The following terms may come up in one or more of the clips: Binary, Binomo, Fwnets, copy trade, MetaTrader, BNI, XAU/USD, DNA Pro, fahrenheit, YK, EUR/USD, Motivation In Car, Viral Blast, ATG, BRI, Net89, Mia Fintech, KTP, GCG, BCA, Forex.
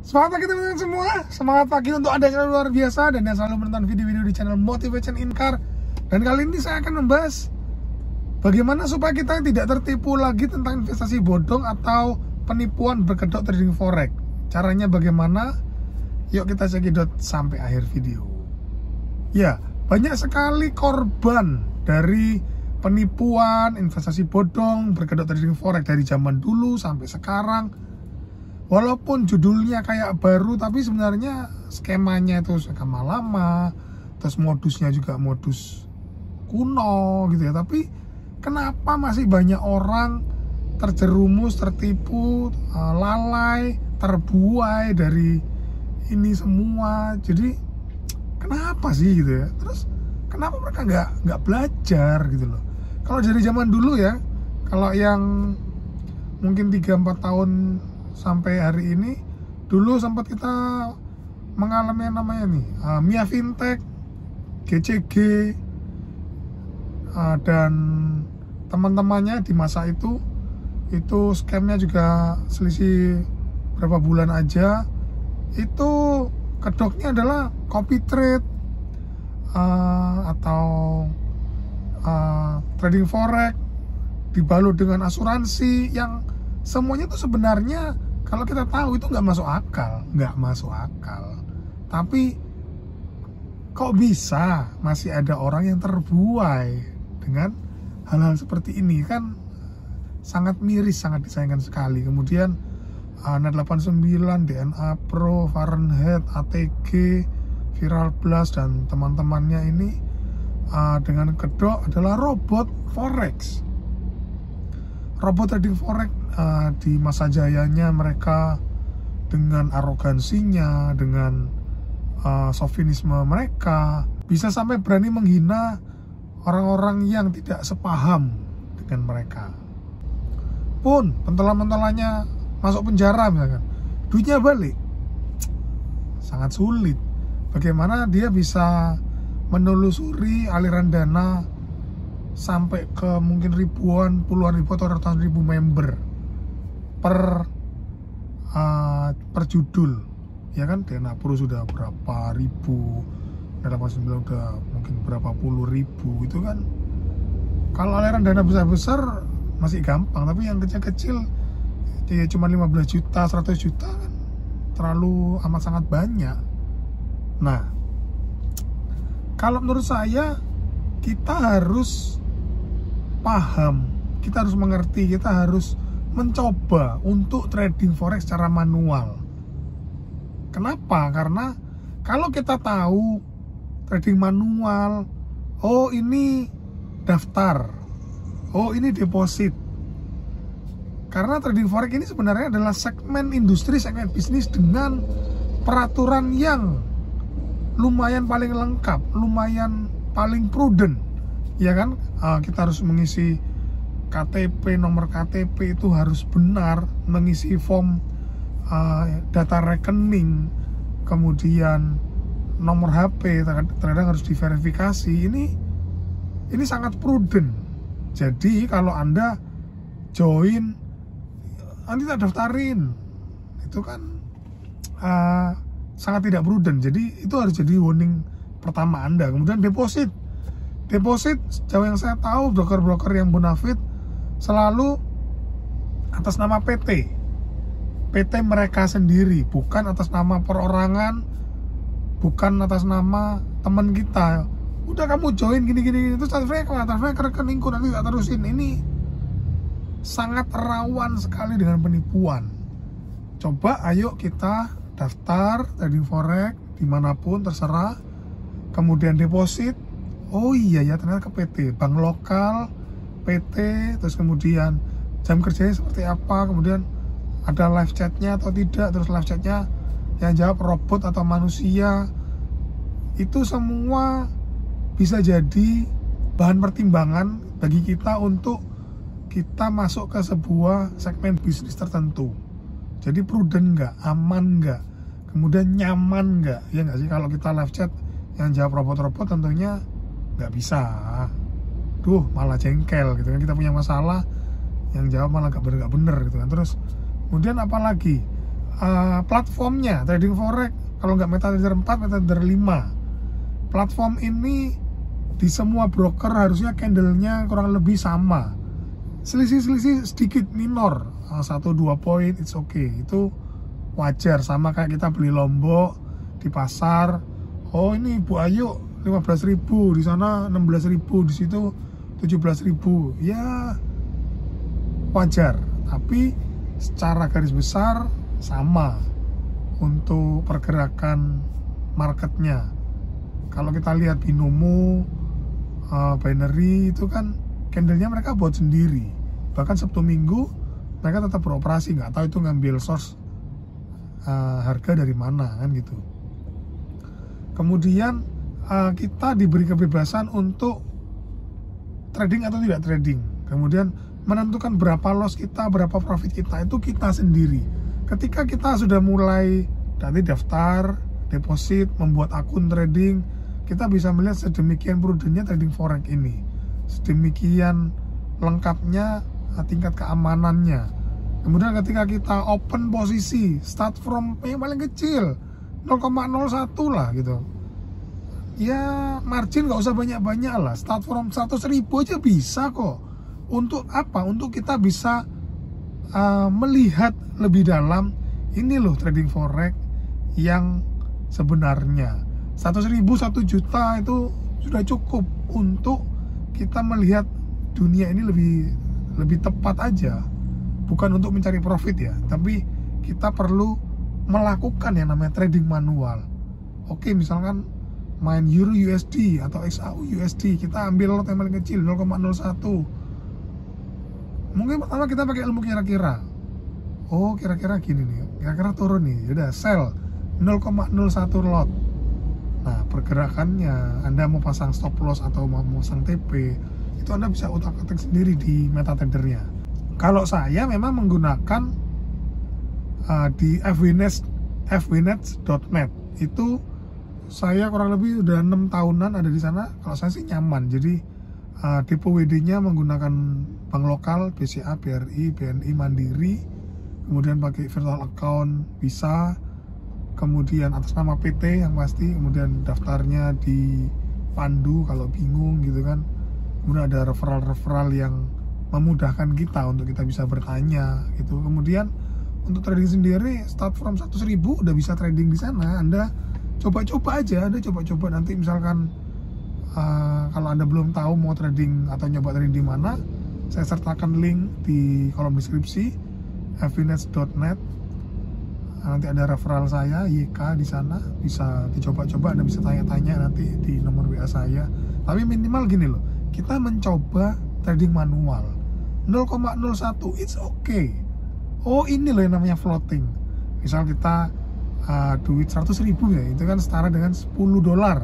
Selamat pagi teman-teman semua, semangat pagi untuk Anda yang luar biasa dan yang selalu menonton video-video di channel Motivation In Car. Dan kali ini saya akan membahas bagaimana supaya kita tidak tertipu lagi tentang investasi bodong atau penipuan berkedok trading forex. Caranya bagaimana? Yuk kita cekidot sampai akhir video. Ya, banyak sekali korban dari penipuan, investasi bodong, berkedok trading forex dari zaman dulu sampai sekarang. Walaupun judulnya kayak baru, tapi sebenarnya skemanya itu skema lama, terus modusnya juga modus kuno gitu ya. Tapi kenapa masih banyak orang terjerumus, tertipu, lalai, terbuai dari ini semua? Jadi kenapa sih gitu ya? Terus kenapa mereka nggak belajar gitu loh? Kalau dari zaman dulu ya, kalau yang mungkin 3-4 tahun sampai hari ini, dulu sempat kita mengalami yang namanya nih Mia Fintech, GCG, dan teman-temannya di masa itu scamnya juga selisih berapa bulan aja. Itu kedoknya adalah copy trade atau trading forex dibalut dengan asuransi, yang semuanya tuh sebenarnya kalau kita tahu itu nggak masuk akal, tapi kok bisa masih ada orang yang terbuai dengan hal-hal seperti ini? Kan sangat miris, sangat disayangkan sekali. Kemudian Net89, DNA Pro, Fahrenheit, ATG, Viral Blast dan teman-temannya ini dengan kedok adalah robot trading forex. Di masa jayanya mereka, dengan arogansinya, dengan sofinisme mereka, bisa sampai berani menghina orang-orang yang tidak sepaham dengan mereka. Pun pentela-mentelanya masuk penjara misalkan, duitnya balik. Sangat sulit bagaimana dia bisa menelusuri aliran dana sampai ke mungkin ribuan, puluhan ribu atau ratusan ribu member per judul, ya kan? DNA Pro sudah berapa ribu, Net89 udah mungkin berapa puluh ribu. Itu kan kalau aliran dana besar-besar masih gampang, tapi yang kecil-kecil ya cuma 15 juta, 100 juta kan terlalu amat sangat banyak. Nah, kalau menurut saya kita harus paham, kita harus mengerti, kita harus mencoba untuk trading forex secara manual. Kenapa? Karena kalau kita tahu trading manual, oh ini daftar, oh ini deposit. Karena trading forex ini sebenarnya adalah segmen industri, segmen bisnis dengan peraturan yang lumayan paling lengkap, lumayan paling prudent, ya kan? Kita harus mengisi KTP, nomor KTP itu harus benar, mengisi form data rekening, kemudian nomor HP terkadang harus diverifikasi. Ini sangat prudent. Jadi kalau Anda join, nanti tak daftarin, itu kan sangat tidak prudent. Jadi itu harus jadi warning pertama Anda. Kemudian deposit, sejauh yang saya tahu broker-broker yang bonafit selalu atas nama PT mereka sendiri, bukan atas nama perorangan, bukan atas nama teman kita. Udah kamu join gini-gini, terus transfer ke rekeningku, nanti tak terusin. Ini sangat rawan sekali dengan penipuan. Coba ayo kita daftar trading forex dimanapun, terserah. Kemudian deposit, oh iya ya, ternyata ke PT, bank lokal, PT, terus kemudian jam kerjanya seperti apa, kemudian ada live chatnya atau tidak, terus live chatnya yang jawab robot atau manusia. Itu semua bisa jadi bahan pertimbangan bagi kita untuk kita masuk ke sebuah segmen bisnis tertentu. Jadi prudent nggak, aman nggak, kemudian nyaman nggak, ya nggak sih? Kalau kita live chat yang jawab robot-robot tentunya nggak bisa. Duh, malah jengkel gitu kan, kita punya masalah yang jawab malah gak bener gitu kan. Terus kemudian apalagi platformnya trading forex, kalau nggak MetaTrader 4, MetaTrader 5. Platform ini di semua broker harusnya candlenya kurang lebih sama, selisih-selisih sedikit minor 1-2 poin, it's okay, itu wajar. Sama kayak kita beli Lombok di pasar, oh ini Bu Ayu 15.000, di sana 16.000, di situ 17.000, ya wajar. Tapi secara garis besar sama untuk pergerakan marketnya. Kalau kita lihat Binomo, Binary, itu kan candlenya mereka buat sendiri. Bahkan Sabtu Minggu mereka tetap beroperasi, nggak tahu itu ngambil source harga dari mana kan gitu. Kemudian kita diberi kebebasan untuk trading atau tidak trading. Kemudian menentukan berapa loss kita, berapa profit kita, itu kita sendiri. Ketika kita sudah mulai nanti daftar, deposit, membuat akun trading, kita bisa melihat sedemikian prudennya trading forex ini, sedemikian lengkapnya tingkat keamanannya. Kemudian ketika kita open posisi, start from yang paling kecil 0,01 lah gitu. Ya margin nggak usah banyak-banyak lah, start from 100.000 aja bisa kok. Untuk apa? Untuk kita bisa melihat lebih dalam, ini loh trading forex yang sebenarnya. 100.000, 1 juta itu sudah cukup untuk kita melihat dunia ini lebih tepat aja. Bukan untuk mencari profit ya, tapi kita perlu melakukan yang namanya trading manual. Oke, misalkan main EUR/USD atau XAU/USD, kita ambil lot yang paling kecil 0,01. Mungkin pertama kita pakai ilmu kira-kira. Oh, kira-kira gini nih, kira-kira turun nih, udah sell 0,01 lot. Nah, pergerakannya Anda mau pasang stop loss atau mau pasang TP, itu Anda bisa utak-atik sendiri di MetaTrader-nya. Kalau saya memang menggunakan di fwnets.net. Itu saya kurang lebih udah 6 tahunan ada di sana. Kalau saya sih nyaman. Jadi tipe WD-nya menggunakan bank lokal, BCA, BRI, BNI, Mandiri, kemudian pakai virtual account Visa, kemudian atas nama PT yang pasti, kemudian daftarnya dipandu kalau bingung gitu kan. Kemudian ada referral-referral yang memudahkan kita untuk kita bisa bertanya gitu. Kemudian untuk trading sendiri, start from 100.000 udah bisa trading di sana. Anda coba-coba aja, Anda coba-coba nanti misalkan kalau Anda belum tahu mau trading atau nyoba trading di mana, saya sertakan link di kolom deskripsi fwnets.net. Nanti ada referral saya YK di sana, bisa dicoba-coba. Anda bisa tanya-tanya nanti di nomor WA saya. Tapi minimal gini loh, kita mencoba trading manual. 0,01 it's okay. Oh ini loh yang namanya floating. Misal kita duit 100.000 ya, itu kan setara dengan 10 dolar.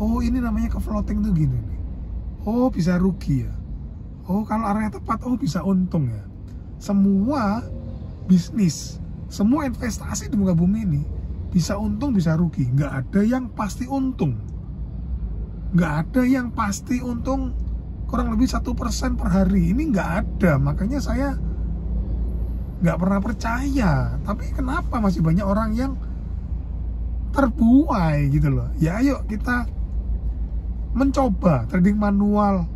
Oh ini namanya ke floating tuh gini nih. Oh bisa rugi ya. Oh kalau arahnya tepat, oh bisa untung ya. Semua bisnis, semua investasi di muka bumi ini bisa untung bisa rugi. Nggak ada yang pasti untung. Nggak ada yang pasti untung kurang lebih 1% per hari. Ini nggak ada. Makanya saya nggak pernah percaya. Tapi kenapa masih banyak orang yang terbuai gitu loh. Ya ayo kita mencoba trading manual.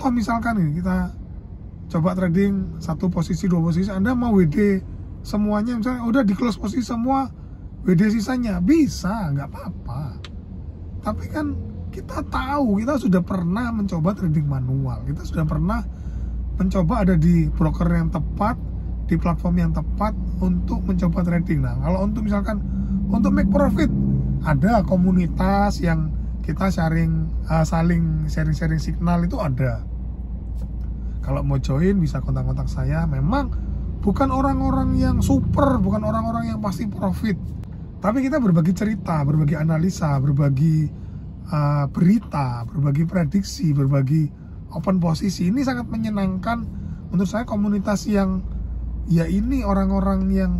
Toh misalkan ini kita coba trading satu posisi, dua posisi, Anda mau WD semuanya, misalnya udah di close posisi semua, WD sisanya bisa, nggak apa-apa. Tapi kan kita tahu, kita sudah pernah mencoba trading manual, kita sudah pernah mencoba ada di broker yang tepat, di platform yang tepat untuk mencoba trading. Nah, kalau untuk misalkan untuk make profit, ada komunitas yang kita saling sharing signal, itu ada. Kalau mau join bisa kontak-kontak saya. Memang bukan orang-orang yang super, bukan orang-orang yang pasti profit, tapi kita berbagi cerita, berbagi analisa, berbagi berita, berbagi prediksi, berbagi open posisi. Ini sangat menyenangkan menurut saya, komunitas yang ya ini orang-orang yang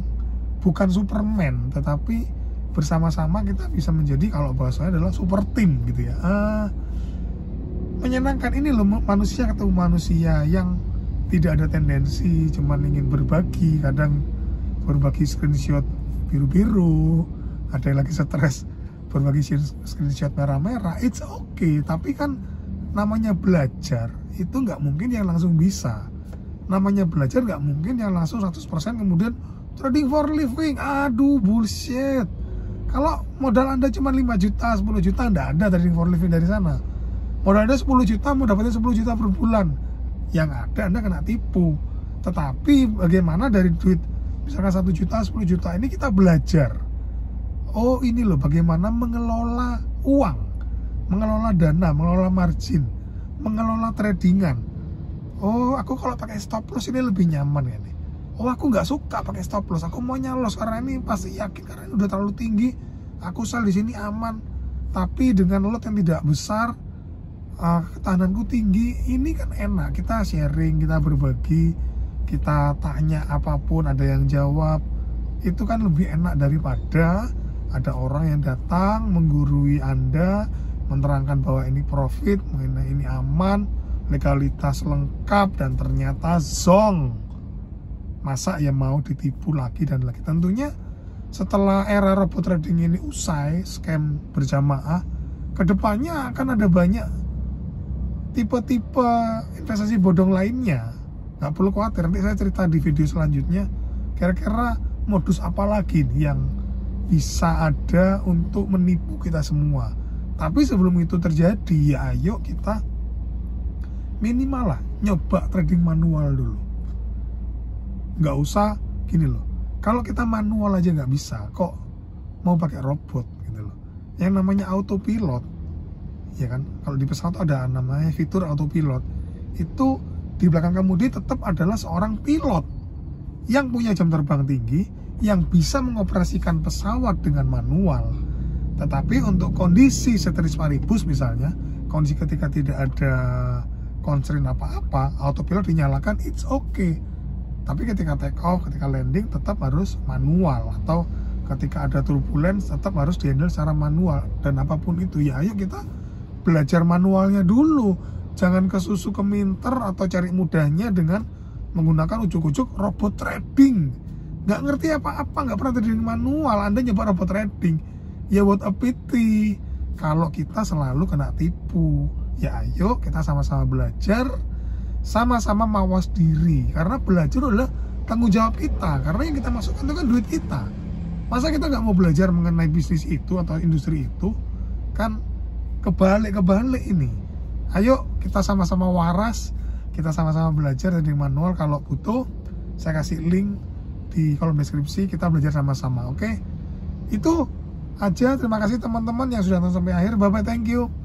bukan superman, tetapi bersama-sama kita bisa menjadi, kalau bahasanya adalah super team gitu ya. Menyenangkan ini loh, manusia ketemu manusia yang tidak ada tendensi, cuman ingin berbagi. Kadang berbagi screenshot biru-biru, ada yang lagi stres berbagi screenshot merah-merah, it's okay. Tapi kan namanya belajar, itu nggak mungkin yang langsung bisa. Namanya belajar nggak mungkin yang langsung 100% kemudian trading for living, aduh bullshit. Kalau modal Anda cuma 5 juta, 10 juta, nggak ada trading for living dari sana. Modal Anda 10 juta, mau dapatnya 10 juta per bulan. Yang ada Anda kena tipu. Tetapi bagaimana dari duit misalkan 1 juta, 10 juta ini kita belajar. Oh ini loh bagaimana mengelola uang, mengelola dana, mengelola margin, mengelola tradingan. Oh aku kalau pakai stop loss ini lebih nyaman ya nih. Oh aku nggak suka pakai stop loss, aku mau nyalos karena ini pasti yakin karena ini udah terlalu tinggi, aku sel di sini aman. Tapi dengan lot yang tidak besar, ketahananku tinggi, ini kan enak. Kita sharing, kita berbagi, kita tanya apapun, ada yang jawab. Itu kan lebih enak daripada ada orang yang datang menggurui Anda, menerangkan bahwa ini profit, ini aman, legalitas lengkap, dan ternyata zong. Masa ya mau ditipu lagi dan lagi. Tentunya setelah era robot trading ini usai, scam berjamaah, kedepannya akan ada banyak tipe-tipe investasi bodong lainnya. Nggak perlu khawatir, nanti saya cerita di video selanjutnya kira-kira modus apa lagi yang bisa ada untuk menipu kita semua. Tapi sebelum itu terjadi, ya ayo kita minimal lah nyoba trading manual dulu. Nggak usah gini loh, kalau kita manual aja nggak bisa, kok mau pakai robot gitu loh. Yang namanya autopilot ya kan, kalau di pesawat ada namanya fitur autopilot, itu di belakang kemudi tetap adalah seorang pilot yang punya jam terbang tinggi, yang bisa mengoperasikan pesawat dengan manual. Tetapi untuk kondisi seteris paribus misalnya, kondisi ketika tidak ada constraint apa-apa, autopilot dinyalakan, it's okay. Tapi ketika take off, ketika landing tetap harus manual, atau ketika ada turbulence tetap harus dihandle secara manual. Dan apapun itu ya ayo kita belajar manualnya dulu. Jangan kesusu keminter atau cari mudahnya dengan menggunakan ujuk-ujuk robot trading. Nggak ngerti apa-apa, nggak pernah trading manual, Anda nyoba robot trading, ya what a pity kalau kita selalu kena tipu. Ya ayo kita sama-sama belajar, sama-sama mawas diri, karena belajar adalah tanggung jawab kita, karena yang kita masukkan itu kan duit kita. Masa kita nggak mau belajar mengenai bisnis itu atau industri itu? Kan kebalik-kebalik ini. Ayo kita sama-sama waras, kita sama-sama belajar dari manual. Kalau butuh saya kasih link di kolom deskripsi, kita belajar sama-sama. Oke, itu aja. Terima kasih teman-teman yang sudah nonton sampai akhir. Bye bye, thank you.